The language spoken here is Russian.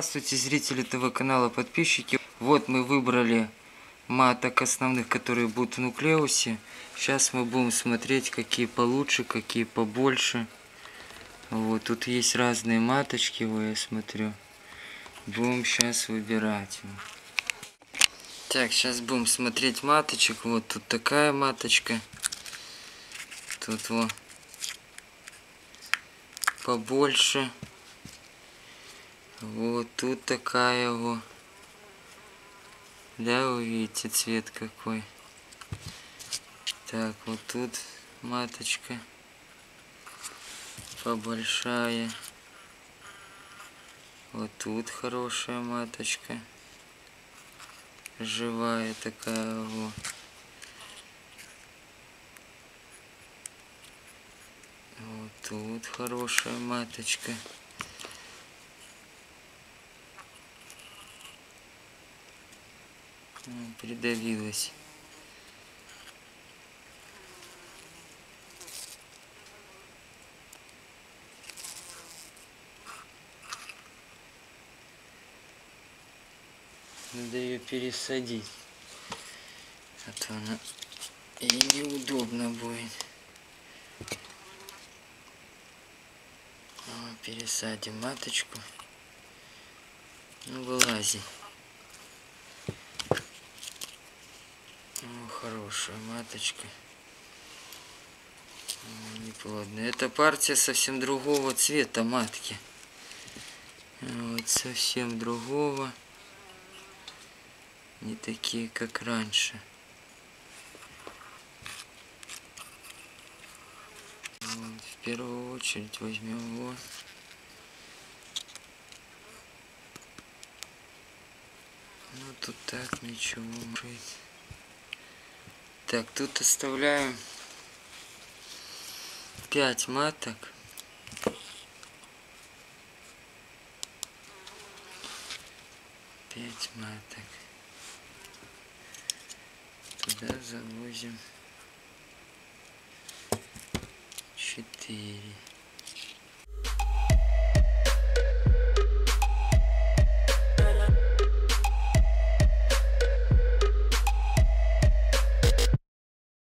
Здравствуйте, зрители ТВ-канала, подписчики. Вот мы выбрали маток основных, которые будут в нуклеусе. Сейчас мы будем смотреть, какие получше, какие побольше. Вот, тут есть разные маточки, вот я смотрю. Будем сейчас выбирать. Так, сейчас будем смотреть маточек. Вот тут такая маточка. Тут вот побольше. Вот тут такая вот. Да, вы видите цвет какой. Так, вот тут маточка побольшая. Вот тут хорошая маточка. Живая такая вот. Вот тут хорошая маточка. Придавилась. Надо ее пересадить, а то она и неудобно будет. Пересадим маточку. Ну, вылази. Хорошая маточка, неплодная. Это партия совсем другого цвета матки, вот, совсем другого, не такие как раньше. Вот, в первую очередь возьмем его. Ну тут так ничего. Так, тут оставляем 5 маток. Туда завозим 4.